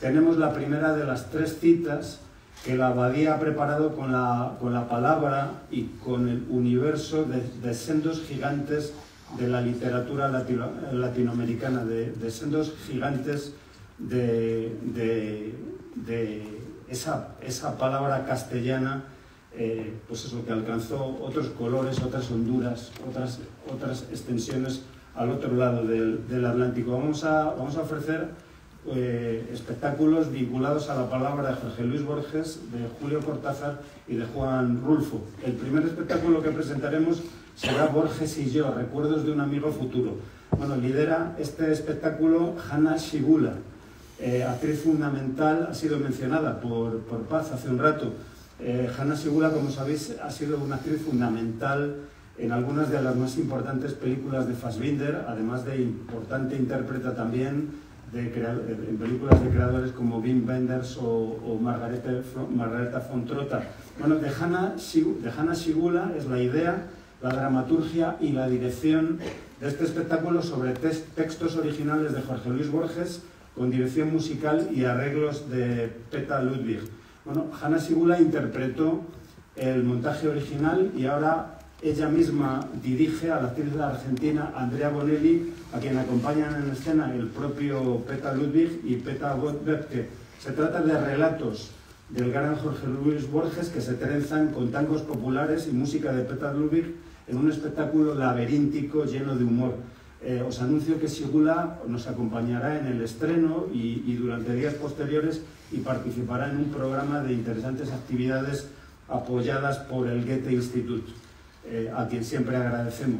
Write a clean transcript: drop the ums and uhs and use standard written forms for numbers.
Tenemos la primera de las tres citas que la abadía ha preparado con la palabra y con el universo de sendos gigantes de la literatura latinoamericana, de sendos gigantes de esa palabra castellana, pues eso, que alcanzó otros colores, otras honduras, otras extensiones al otro lado del Atlántico. Vamos a ofrecer espectáculos vinculados a la palabra de Jorge Luis Borges, de Julio Cortázar y de Juan Rulfo. El primer espectáculo que presentaremos será Borges y yo, recuerdos de un amigo futuro. Bueno, lidera este espectáculo Hanna Schygulla, actriz fundamental, ha sido mencionada por Paz hace un rato. Hanna Schygulla, como sabéis, ha sido una actriz fundamental en algunas de las más importantes películas de Fassbinder, además de importante intérprete también en películas de creadores como Wim Wenders o Margarethe von Trotta. Bueno, de Hanna Schygulla es la idea, la dramaturgia y la dirección de este espectáculo sobre textos originales de Jorge Luis Borges, con dirección musical y arreglos de Peter Ludwig. Bueno, Hanna Schygulla interpretó el montaje original y ahora ella misma dirige a la actriz argentina Andrea Bonelli, a quien acompañan en escena el propio Peter Ludwig y Peter Goethe. Se trata de relatos del gran Jorge Luis Borges que se trenzan con tangos populares y música de Peter Ludwig en un espectáculo laberíntico lleno de humor. Os anuncio que Schygulla nos acompañará en el estreno y durante días posteriores, y participará en un programa de interesantes actividades apoyadas por el Goethe Institute, a quien siempre agradecemos.